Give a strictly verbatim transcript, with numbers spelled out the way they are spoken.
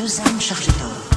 deux âmes chargées d'or.